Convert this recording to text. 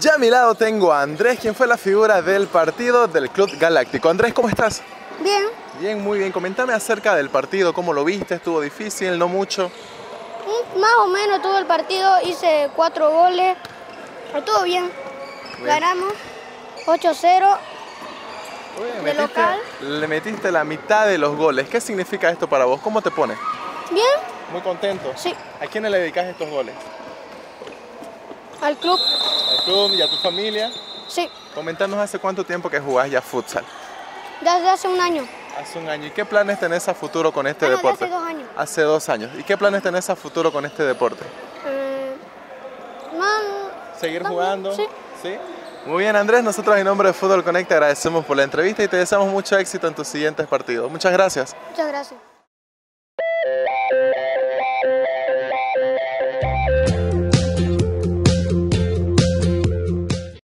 Ya a mi lado tengo a Andrés, quien fue la figura del partido del Club Galáctico. Andrés, ¿cómo estás? Bien. Bien, muy bien. Coméntame acerca del partido, ¿cómo lo viste? ¿Estuvo difícil? ¿No mucho? Más o menos todo el partido, hice 4 goles, estuvo bien. Ganamos 8-0 de local. Le metiste la mitad de los goles. ¿Qué significa esto para vos? ¿Cómo te pones? Bien. ¿Muy contento? Sí. ¿A quién le dedicás estos goles? Al club. ¿Al club y a tu familia? Sí. Comentanos, ¿hace cuánto tiempo que jugás ya futsal? Desde hace un año. Hace un año. ¿Y qué planes tenés a futuro con este deporte? Hace 2 años. Hace 2 años. ¿Y qué planes tenés a futuro con este deporte? ¿Seguir jugando? Sí. ¿Sí? Muy bien, Andrés, nosotros en nombre de Fútbol Connect te agradecemos por la entrevista y te deseamos mucho éxito en tus siguientes partidos. Muchas gracias. Muchas gracias.